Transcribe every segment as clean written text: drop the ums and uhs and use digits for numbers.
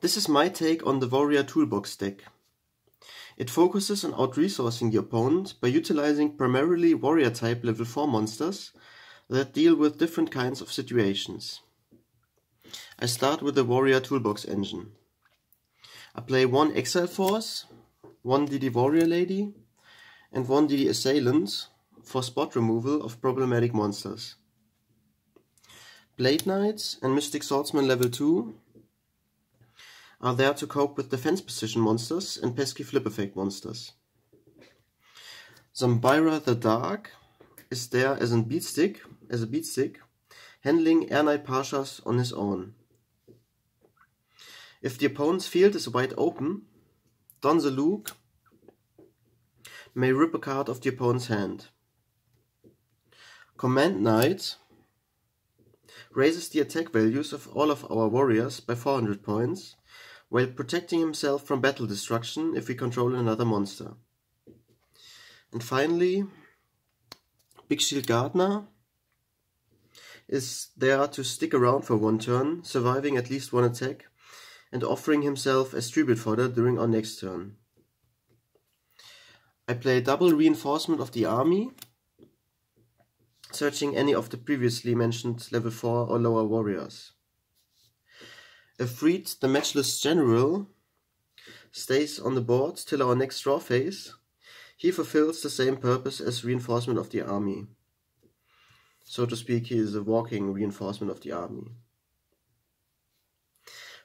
This is my take on the Warrior Toolbox deck. It focuses on out-resourcing your opponent by utilizing primarily warrior-type level 4 monsters that deal with different kinds of situations. I start with the Warrior Toolbox engine. I play 1 Exiled Force, 1 DD Warrior Lady, and 1 DD Assailant for spot removal of problematic monsters. Blade Knights and Mystic Swordsman LV2 are there to cope with defense position monsters and pesky flip effect monsters. Zombyra the Dark is there as a beatstick, handling Airknight Parshath on his own. If the opponent's field is wide open, Don Zaloog may rip a card off the opponent's hand. Command Knight raises the attack values of all of our warriors by 400 points, while protecting himself from battle destruction if we control another monster. And finally, Big Shield Gardna is there to stick around for one turn, surviving at least one attack, and offering himself as tribute fodder during our next turn. I play double Reinforcement of the Army, searching any of the previously mentioned level 4 or lower warriors. A Freed the Matchless General stays on the board till our next draw phase. He fulfills the same purpose as Reinforcement of the Army. So to speak, he is a walking Reinforcement of the Army.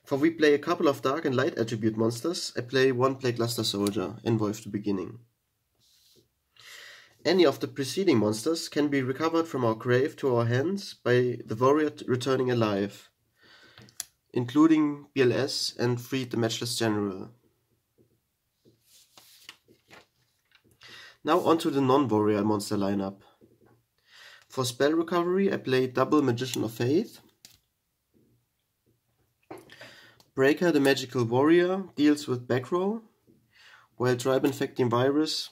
For we play a couple of dark and light attribute monsters, I play 1 Black Luster Soldier, Envoy of the Beginning. Any of the preceding monsters can be recovered from our grave to our hands by the Warrior Returning Alive, including BLS and Freed the Matchless General. Now onto the non-warrior monster lineup. For spell recovery I play double Magician of Faith. Breaker the Magical Warrior deals with back row, while Tribe-Infecting Virus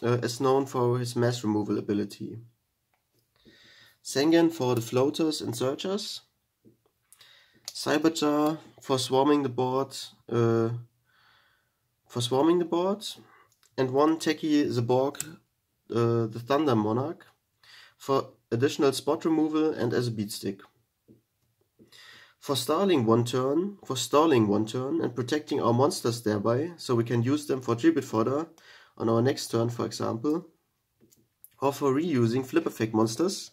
is known for his mass removal ability. Sangan for the floaters and searchers. Cyber Jar for swarming the board, and 1 techie Zaborg the Thunder Monarch for additional spot removal and as a beatstick. For stalling one turn and protecting our monsters thereby, so we can use them for tribute fodder on our next turn, for example, or for reusing flip effect monsters,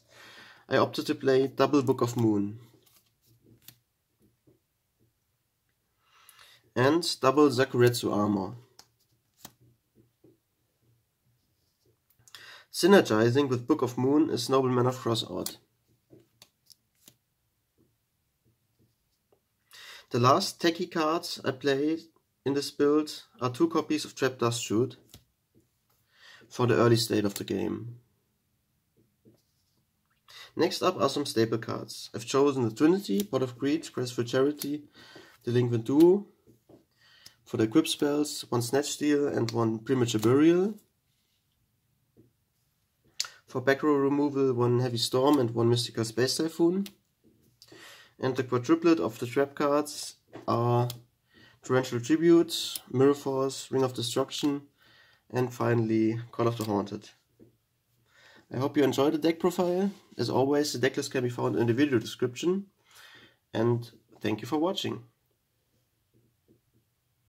I opted to play double Book of Moon and double Sakuretsu Armor. Synergizing with Book of Moon is Nobleman of Crossout. The last techie cards I played in this build are 2 copies of Trap Dustshoot for the early state of the game. Next up are some staple cards. I've chosen the Trinity, Pot of Greed, Graceful Charity, Delinquent Duo. For the equip spells, 1 Snatch Steal and 1 Premature Burial. For back row removal, 1 Heavy Storm and 1 Mystical Space Typhoon. And the quadruplet of the trap cards are Torrential Tribute, Mirror Force, Ring of Destruction, and finally Call of the Haunted. I hope you enjoyed the deck profile. As always, the decklist can be found in the video description. And thank you for watching.